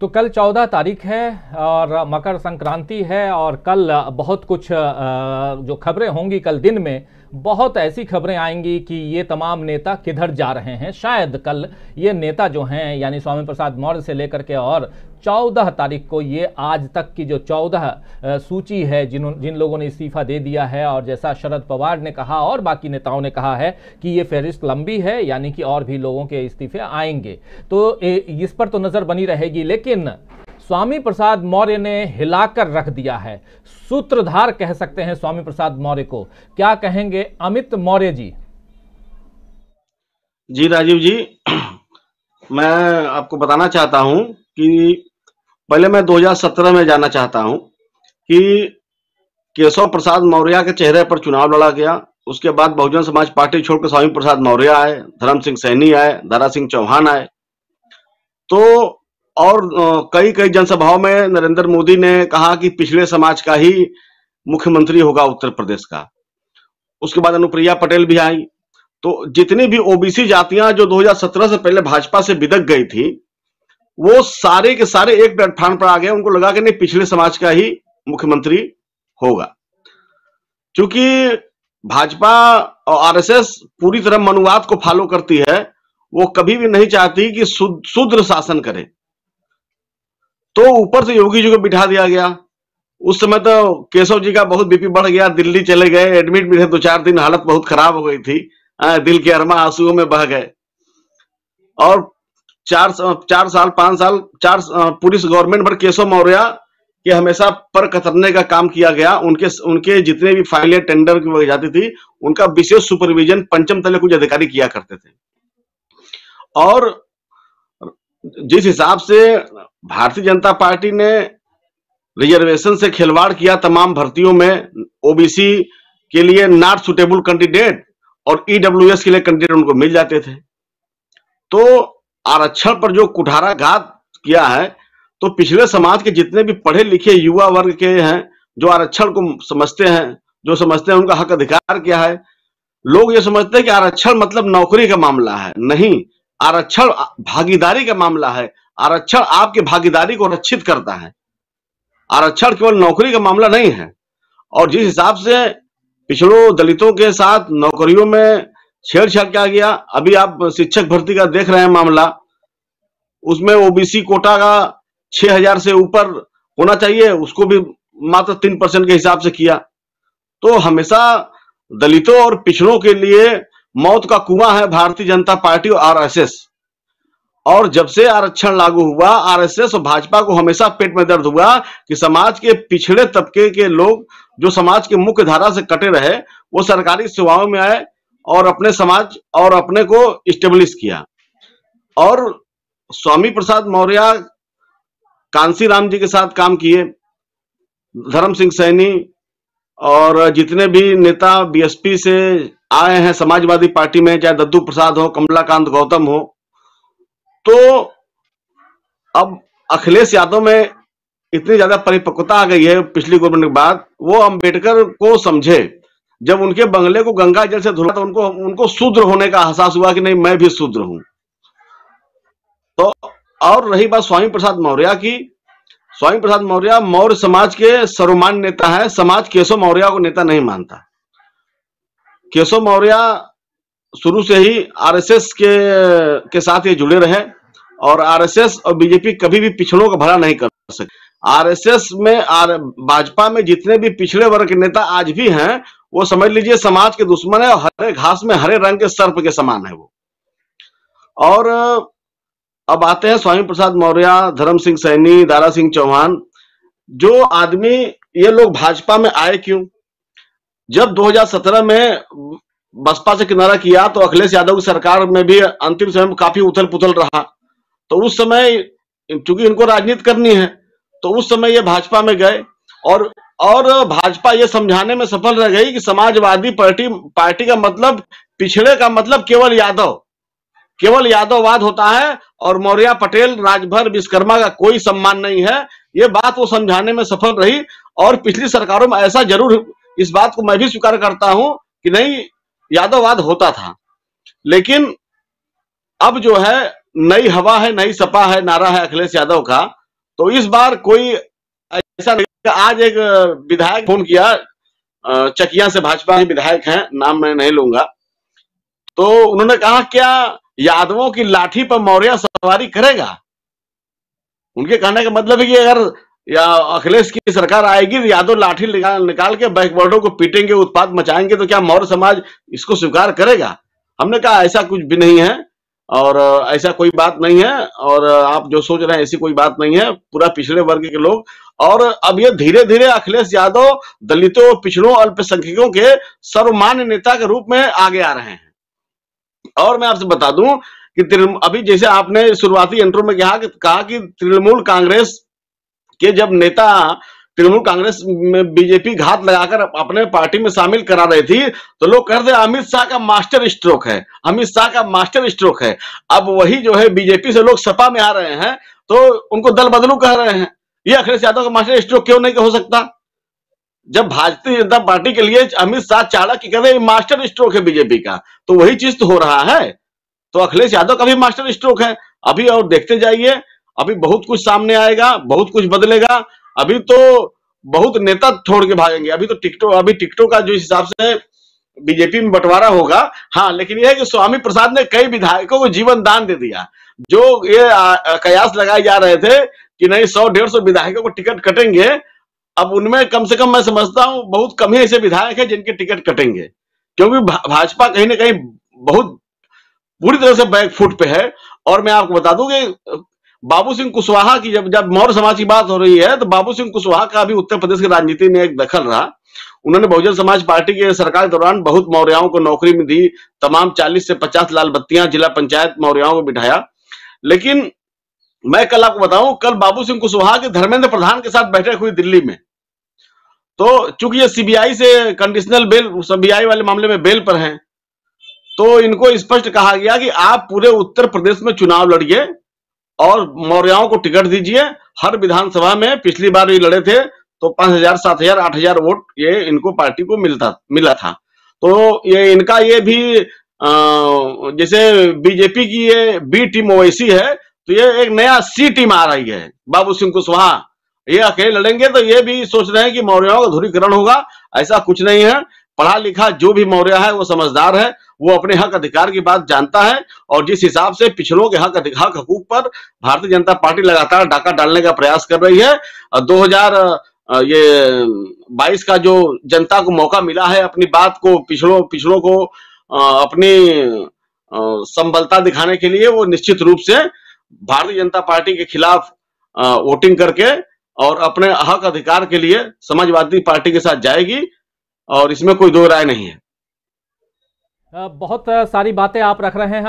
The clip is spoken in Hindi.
तो कल 14 तारीख है और मकर संक्रांति है और कल बहुत कुछ जो खबरें होंगी, कल दिन में बहुत ऐसी खबरें आएंगी कि ये तमाम नेता किधर जा रहे हैं। शायद कल ये नेता जो हैं यानी स्वामी प्रसाद मौर्य से लेकर के और 14 तारीख को ये आज तक की जो 14 सूची है जिन लोगों ने इस्तीफा दे दिया है, और जैसा शरद पवार ने कहा और बाकी नेताओं ने कहा है कि ये फहरिस्त लंबी है, यानी कि और भी लोगों के इस्तीफे आएंगे, तो इस पर तो नज़र बनी रहेगी। लेकिन स्वामी प्रसाद मौर्य ने हिलाकर रख दिया है, सूत्रधार कह सकते हैं स्वामी प्रसाद मौर्य को। क्या कहेंगे अमित मौर्य जी? जी राजीव जी, मैं आपको बताना चाहता हूं कि पहले मैं 2017 में जाना चाहता हूं कि केशव प्रसाद मौर्य के चेहरे पर चुनाव लड़ा गया। उसके बाद बहुजन समाज पार्टी छोड़कर स्वामी प्रसाद मौर्य आए, धर्म सिंह सैनी आए, दारा सिंह चौहान आए, तो और कई जनसभाओं में नरेंद्र मोदी ने कहा कि पिछड़े समाज का ही मुख्यमंत्री होगा उत्तर प्रदेश का। उसके बाद अनुप्रिया पटेल भी आई। तो जितनी भी ओबीसी जातियां जो 2017 से पहले भाजपा से बिदक गई थी, वो सारे के सारे एक प्लेटफॉर्म पर आ गए। उनको लगा कि नहीं, पिछड़े समाज का ही मुख्यमंत्री होगा, क्योंकि भाजपा और आरएसएस पूरी तरह मनुवाद को फॉलो करती है। वो कभी भी नहीं चाहती कि शूद्र शासन करे। तो ऊपर से योगी जी को बिठा दिया गया। उस समय तो केशव जी का बहुत बीपी बढ़ गया, दिल्ली चले गए, एडमिट भी थे 2-4 दिन, हालत बहुत खराब हो गई थी, दिल के अरमा आंसुओं में बह गए। और 4 साल 5 साल पूरी गवर्नमेंट पर केशव मौर्य के हमेशा पर कतरने का काम किया गया। उनके जितने भी फाइलें टेंडर की वजह जाती थी, उनका विशेष सुपरविजन 5 तले कुछ अधिकारी किया करते थे। और जिस हिसाब से भारतीय जनता पार्टी ने रिजर्वेशन से खिलवाड़ किया, तमाम भर्तियों में ओबीसी के लिए नॉट सुटेबल कैंडिडेट और ईडब्ल्यूएस के लिए कैंडिडेट उनको मिल जाते थे, तो आरक्षण पर जो कुठाराघात किया है, तो पिछले समाज के जितने भी पढ़े लिखे युवा वर्ग के हैं, जो आरक्षण को समझते हैं, जो समझते हैं उनका हक अधिकार क्या है। लोग ये समझते हैं कि आरक्षण मतलब नौकरी का मामला है। नहीं, आरक्षण भागीदारी का मामला है। आरक्षण आपकी भागीदारी को रक्षित करता है। आरक्षण केवल नौकरी का मामला नहीं है। और जिस हिसाब से पिछड़ों दलितों के साथ नौकरियों में छेड़छाड़ किया गया, अभी आप शिक्षक भर्ती का देख रहे हैं मामला, उसमें ओबीसी कोटा का 6000 से ऊपर होना चाहिए, उसको भी मात्र 3% के हिसाब से किया। तो हमेशा दलितों और पिछड़ों के लिए मौत का कुआं है भारतीय जनता पार्टी और आरएसएस। और जब से आरक्षण लागू हुआ, आरएसएस और भाजपा को हमेशा पेट में दर्द हुआ कि समाज के पिछड़े तबके के लोग जो समाज के मुख्य धारा से कटे रहे, वो सरकारी सेवाओं में आए और अपने समाज और अपने को स्टेब्लिश किया। और स्वामी प्रसाद मौर्य कांसी राम जी के साथ काम किए, धर्म सिंह सैनी और जितने भी नेता बीएसपी से आए हैं समाजवादी पार्टी में, चाहे दद्दू प्रसाद हो, कमलाकांत गौतम हो। तो अब अखिलेश यादव में इतनी ज्यादा परिपक्वता आ गई है पिछली गवर्नमेंट के बाद। वो अंबेडकर को समझे, जब उनके बंगले को गंगा जल से धुला तो उनको शूद्र होने का एहसास हुआ कि नहीं, मैं भी शूद्र हूं। तो और रही बात स्वामी प्रसाद मौर्य की, स्वामी प्रसाद मौर्य समाज के सर्वमान्य नेता है। समाज केशव मौर्य को नेता नहीं मानता। केशव मौर्य शुरू से ही आरएसएस के साथ ये जुड़े रहे, और आरएसएस और बीजेपी कभी भी पिछड़ों का भला नहीं कर सके। आरएसएस में भाजपा में जितने भी पिछड़े वर्ग के नेता आज भी हैं, वो समझ लीजिए समाज के दुश्मन है, और हरे घास में हरे रंग के सर्प के समान है वो। और अब आते हैं स्वामी प्रसाद मौर्य, धर्म सिंह सैनी, दारा सिंह चौहान। जो आदमी ये लोग भाजपा में आए क्यों? जब 2017 में बसपा से किनारा किया तो अखिलेश यादव की सरकार में भी अंतिम समय में काफी उथल पुथल रहा। तो उस समय चूंकि इनको राजनीति करनी है, तो उस समय ये भाजपा में गए और भाजपा ये समझाने में सफल रह गई कि समाजवादी पार्टी का मतलब, पिछड़े का मतलब केवल यादव, केवल यादववाद होता है, और मौर्य पटेल राजभर विश्वकर्मा का कोई सम्मान नहीं है। ये बात वो समझाने में सफल रही। और पिछली सरकारों में ऐसा जरूर, इस बात को मैं भी स्वीकार करता हूं कि नहीं, यादववाद होता था, लेकिन अब जो है नई हवा है, नई सपा है, नारा है अखिलेश यादव का। तो इस बार कोई ऐसा नहीं। आज एक विधायक फोन किया, चकिया से भाजपा के विधायक हैं, नाम मैं नहीं लूंगा, तो उन्होंने कहा क्या यादवों की लाठी पर मौर्य सवारी करेगा। उनके कहने का मतलब है कि अगर या अखिलेश की सरकार आएगी तो यादव लाठी निकाल के बैकवर्डों को पीटेंगे, उत्पाद मचाएंगे, तो क्या मौर्य समाज इसको स्वीकार करेगा। हमने कहा ऐसा कुछ भी नहीं है और ऐसा कोई बात नहीं है, और आप जो सोच रहे हैं ऐसी कोई बात नहीं है। पूरा पिछड़े वर्ग के लोग, और अब ये धीरे धीरे अखिलेश यादव दलितों, पिछड़ों, अल्पसंख्यकों के सर्वमान्य नेता के रूप में आगे आ रहे हैं। और मैं आपसे बता दूं कि अभी जैसे आपने शुरुआती इंट्रो में कहा कि तृणमूल कांग्रेस के जब नेता तृणमूल कांग्रेस में बीजेपी घात लगाकर अपने पार्टी में शामिल करा रही थी तो लोग कह रहे थे अमित शाह का मास्टर स्ट्रोक है, अमित शाह का मास्टर स्ट्रोक है। अब वही जो है बीजेपी से लोग सपा में आ रहे हैं तो उनको दल बदलू कह रहे हैं। ये अखिलेश यादव का मास्टर स्ट्रोक क्यों नहीं हो सकता, जब भारतीय जनता पार्टी के लिए अमित शाह चाणक्य की कह रहे मास्टर स्ट्रोक है बीजेपी का, तो वही चीज तो हो रहा है। तो अखिलेश यादव का भी मास्टर स्ट्रोक है अभी, और देखते जाइए अभी बहुत कुछ सामने आएगा, बहुत कुछ बदलेगा। अभी तो बहुत नेता छोड़ के भागेंगे, अभी टिकटों का जो हिसाब से बीजेपी में बंटवारा होगा। हाँ, लेकिन यह है कि स्वामी प्रसाद ने कई विधायकों को जीवन दान दे दिया। जो ये कयास लगाए जा रहे थे कि नहीं 100-150 विधायकों को टिकट कटेंगे, अब उनमें कम से कम मैं समझता हूं बहुत कम ही ऐसे विधायक है जिनके टिकट कटेंगे, क्योंकि भाजपा कहीं ना कहीं बहुत पूरी तरह से बैकफुट पे है। और मैं आपको बता दूं कि बाबू सिंह कुशवाहा की जब मौर्य समाज की बात हो रही है तो बाबू सिंह कुशवाहा का भी उत्तर प्रदेश की राजनीति में एक दखल रहा। उन्होंने बहुजन समाज पार्टी के सरकार के दौरान बहुत मौर्याओं को नौकरी में दी, तमाम 40 से 50 लाल बत्तियां, जिला पंचायत मौर्याओं को बिठाया। लेकिन मैं कल आपको बताऊं, कल बाबू सिंह कुशवाहा के धर्मेंद्र प्रधान के साथ बैठक हुई दिल्ली में, तो चूंकि ये सीबीआई से कंडीशनल बेल, सीबीआई वाले मामले में बेल पर है, तो इनको स्पष्ट कहा गया कि आप पूरे उत्तर प्रदेश में चुनाव लड़िए और मौर्याओं को टिकट दीजिए। हर विधानसभा में पिछली बार ये लड़े थे तो 5000, 7000, 8000 वोट ये इनको पार्टी को मिला था। तो ये इनका ये भी जैसे बीजेपी की ये बी टीम ओवैसी है, तो ये एक नया सी टीम आ रही है। बाबू सिंह कुशवाहा ये अकेले लड़ेंगे, तो ये भी सोच रहे हैं कि मौर्याओं का ध्रुवीकरण होगा। ऐसा कुछ नहीं है, पढ़ा लिखा जो भी मौर्य है वो समझदार है, वो अपने हक अधिकार की बात जानता है। और जिस हिसाब से पिछड़ों के हक हकूक पर भारतीय जनता पार्टी लगातार डाका डालने का प्रयास कर रही है, 2022 का जो जनता को मौका मिला है अपनी बात को, पिछड़ों को अपनी संबलता दिखाने के लिए, वो निश्चित रूप से भारतीय जनता पार्टी के खिलाफ वोटिंग करके और अपने हक अधिकार के लिए समाजवादी पार्टी के साथ जाएगी, और इसमें कोई दो राय नहीं है। बहुत सारी बातें आप रख रहे हैं।